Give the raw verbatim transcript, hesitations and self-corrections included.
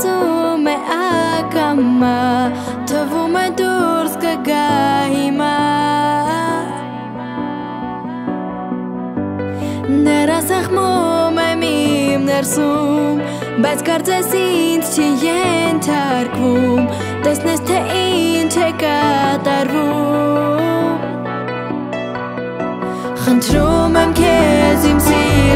Tome a cama, te vume durska gahima. Nerasach mume mim nersum, bez kartesint chien tarkum, desneste inte katarum. Khantrum am kezim si.